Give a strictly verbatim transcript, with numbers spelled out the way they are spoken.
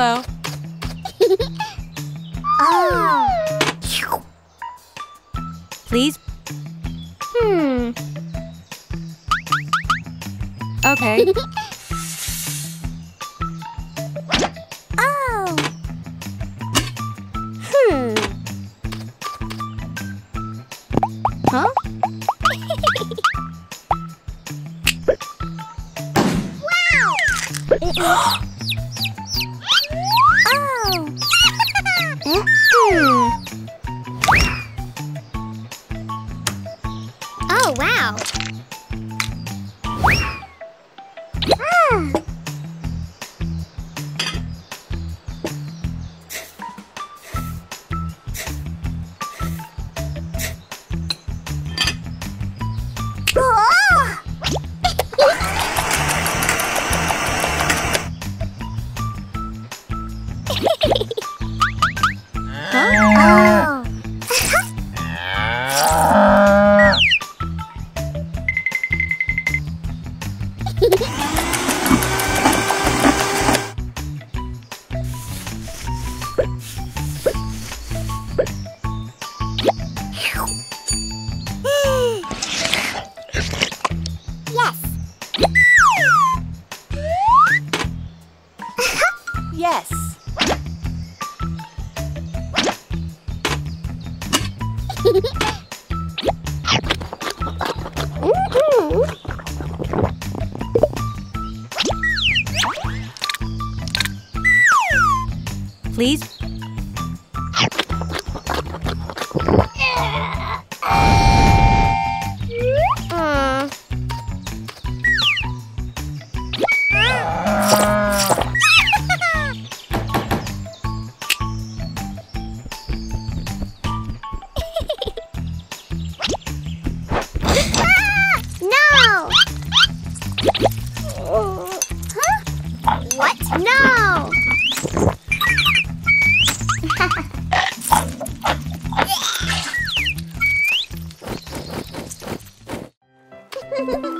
Hello. Oh. Please. Hmm. Okay. Oh. Hmm. Huh? Wow. Oh, wow. Ah. Oh. Huh? Oh. Yes. Mm-hmm. Please. Mm. No. Huh? What? No. Ha ha ha.